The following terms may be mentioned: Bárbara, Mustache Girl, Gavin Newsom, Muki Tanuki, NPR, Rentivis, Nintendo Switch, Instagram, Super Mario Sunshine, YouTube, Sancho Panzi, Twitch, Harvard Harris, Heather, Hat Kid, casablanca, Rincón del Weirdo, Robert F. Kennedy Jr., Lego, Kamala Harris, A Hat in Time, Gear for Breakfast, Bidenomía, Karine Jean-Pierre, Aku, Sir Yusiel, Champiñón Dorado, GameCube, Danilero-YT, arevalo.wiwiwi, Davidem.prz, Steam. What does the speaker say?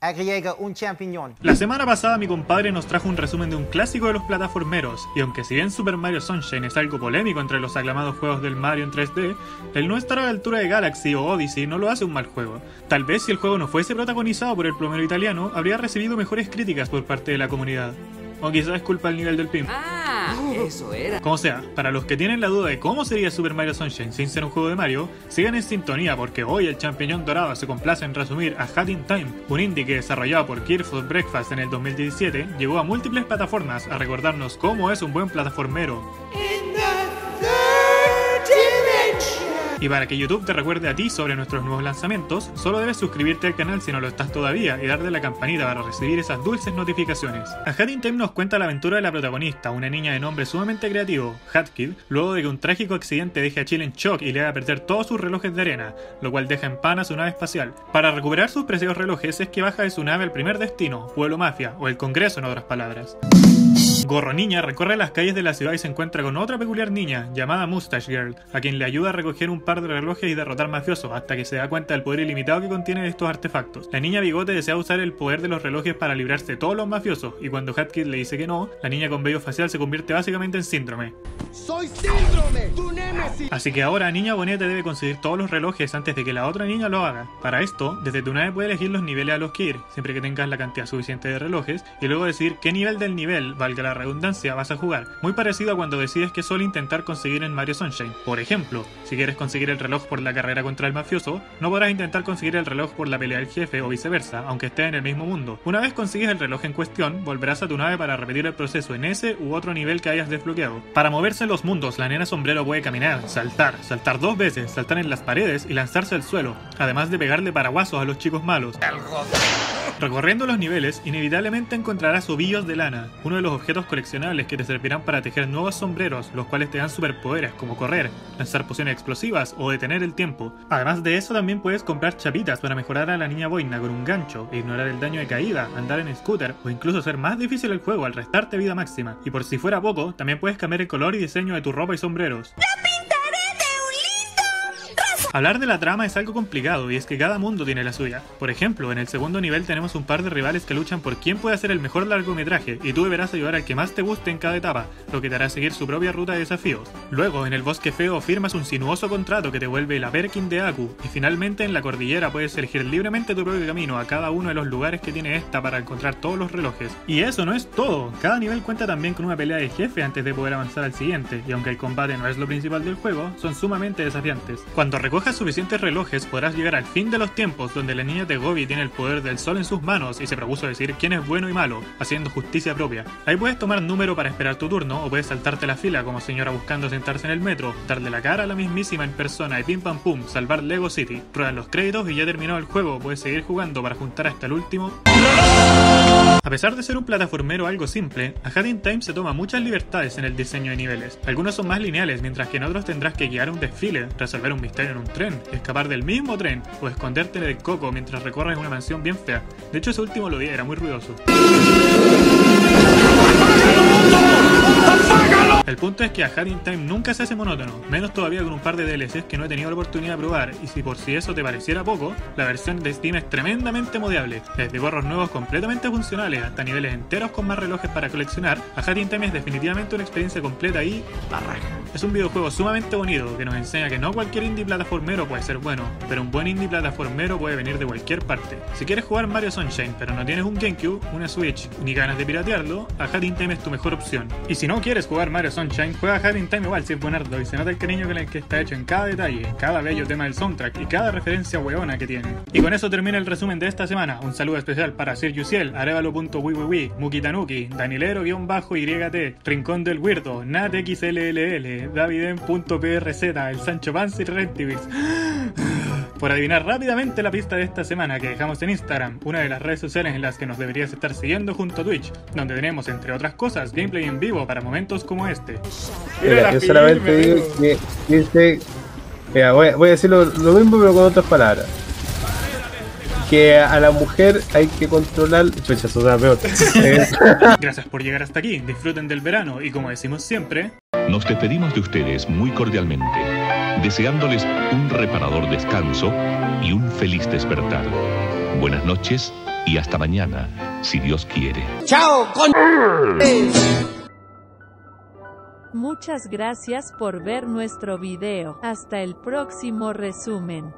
Agrega un champiñón. La semana pasada mi compadre nos trajo un resumen de un clásico de los plataformeros, y aunque si bien Super Mario Sunshine es algo polémico entre los aclamados juegos del Mario en 3D, el no estar a la altura de Galaxy o Odyssey no lo hace un mal juego. Tal vez si el juego no fuese protagonizado por el plomero italiano, habría recibido mejores críticas por parte de la comunidad. O quizás culpa el nivel del pimp. Ah, eso era. Como sea, para los que tienen la duda de cómo sería Super Mario Sunshine sin ser un juego de Mario, sigan en sintonía porque hoy el Champiñón Dorado se complace en resumir A Hat in Time, un indie que, desarrollado por Gear for Breakfast en el 2017, llegó a múltiples plataformas a recordarnos cómo es un buen plataformero. Y para que YouTube te recuerde a ti sobre nuestros nuevos lanzamientos, solo debes suscribirte al canal si no lo estás todavía y darle a la campanita para recibir esas dulces notificaciones. A Hat in Time nos cuenta la aventura de la protagonista, una niña de nombre sumamente creativo, Hat Kid, luego de que un trágico accidente deje a Chile en shock y le haga perder todos sus relojes de arena, lo cual deja en pana su nave espacial. Para recuperar sus preciados relojes es que baja de su nave al primer destino, Pueblo Mafia, o el Congreso en otras palabras. Gorro Niña recorre las calles de la ciudad y se encuentra con otra peculiar niña, llamada Mustache Girl, a quien le ayuda a recoger un par de relojes y derrotar mafiosos, hasta que se da cuenta del poder ilimitado que contienen estos artefactos. La niña bigote desea usar el poder de los relojes para librarse de todos los mafiosos, y cuando Hat Kid le dice que no, la niña con vello facial se convierte básicamente en Síndrome. ¡Soy Síndrome, tu némesis! Así que ahora Niña Boneta debe conseguir todos los relojes antes de que la otra niña lo haga. Para esto, desde tu nave puedes elegir los niveles a los que ir, siempre que tengas la cantidad suficiente de relojes, y luego decidir qué nivel del nivel, valga la redundancia, vas a jugar, muy parecido a cuando decides que solo intentar conseguir en Mario Sunshine. Por ejemplo, si quieres conseguir el reloj por la carrera contra el mafioso, no podrás intentar conseguir el reloj por la pelea del jefe o viceversa, aunque esté en el mismo mundo. Una vez consigues el reloj en cuestión, volverás a tu nave para repetir el proceso en ese u otro nivel que hayas desbloqueado. Para moverse en los mundos, la nena sombrero puede caminar, saltar, saltar dos veces, saltar en las paredes y lanzarse al suelo, además de pegarle paraguasos a los chicos malos. Recorriendo los niveles, inevitablemente encontrarás ovillos de lana, uno de los objetos coleccionables que te servirán para tejer nuevos sombreros, los cuales te dan superpoderes como correr, lanzar pociones explosivas o detener el tiempo. Además de eso, también puedes comprar chapitas para mejorar a la niña boina con un gancho, ignorar el daño de caída, andar en scooter o incluso hacer más difícil el juego al restarte vida máxima. Y por si fuera poco, también puedes cambiar el color y diseño de tu ropa y sombreros. Hablar de la trama es algo complicado, y es que cada mundo tiene la suya. Por ejemplo, en el segundo nivel tenemos un par de rivales que luchan por quién puede hacer el mejor largometraje, y tú deberás ayudar al que más te guste en cada etapa, lo que te hará seguir su propia ruta de desafíos. Luego, en el bosque feo firmas un sinuoso contrato que te vuelve la Perkin de Aku, y finalmente en la cordillera puedes elegir libremente tu propio camino a cada uno de los lugares que tiene esta para encontrar todos los relojes. Y eso no es todo, cada nivel cuenta también con una pelea de jefe antes de poder avanzar al siguiente, y aunque el combate no es lo principal del juego, son sumamente desafiantes. Cuando recoges suficientes relojes podrás llegar al fin de los tiempos, donde la niña de Gobi tiene el poder del sol en sus manos y se propuso decir quién es bueno y malo, haciendo justicia propia. Ahí puedes tomar número para esperar tu turno, o puedes saltarte la fila como señora buscando sentarse en el metro, darle la cara a la mismísima en persona y pim pam pum, salvar Lego City. Prueban los créditos y ya terminado el juego, puedes seguir jugando para juntar hasta el último. A pesar de ser un plataformero algo simple, A Hat in Time se toma muchas libertades en el diseño de niveles. Algunos son más lineales, mientras que en otros tendrás que guiar un desfile, resolver un misterio en un tren, escapar del mismo tren o esconderte del coco mientras recorres una mansión bien fea. De hecho, ese último lo vi, era muy ruidoso. El punto es que A Hat in Time nunca se hace monótono, menos todavía con un par de DLCs que no he tenido la oportunidad de probar, y si por si eso te pareciera poco, la versión de Steam es tremendamente modiable, desde gorros nuevos completamente funcionales hasta niveles enteros con más relojes para coleccionar. A Hat in Time es definitivamente una experiencia completa y la raja. Es un videojuego sumamente bonito que nos enseña que no cualquier indie plataformero puede ser bueno, pero un buen indie plataformero puede venir de cualquier parte. Si quieres jugar Mario Sunshine pero no tienes un GameCube, una Switch, ni ganas de piratearlo, A Hat in Time es tu mejor opción. Y si no quieres jugar Mario Sunshine, juega A Hat in Time igual si es buenardo y se nota el cariño con el que está hecho en cada detalle, cada bello tema del soundtrack y cada referencia hueona que tiene. Y con eso termina el resumen de esta semana. Un saludo especial para Sir Yusiel, arevalo.wiwiwi, Muki Tanuki, Danilero-YT, Rincón del Weirdo, NatXLL, Davidem.prz, el Sancho Panzi y Rentivis. Por adivinar rápidamente la pista de esta semana que dejamos en Instagram, una de las redes sociales en las que nos deberías estar siguiendo junto a Twitch, donde tenemos entre otras cosas gameplay en vivo para momentos como este. Mira, yo solamente digo que mira, voy a decir lo mismo pero con otras palabras. Que a la mujer hay que controlar. Chucha, eso da peor. Gracias por llegar hasta aquí, disfruten del verano y como decimos siempre, nos despedimos de ustedes muy cordialmente, deseándoles un reparador descanso y un feliz despertar. Buenas noches Y hasta mañana, si Dios quiere. ¡Chao, con... Muchas gracias por ver nuestro video. Hasta el próximo resumen.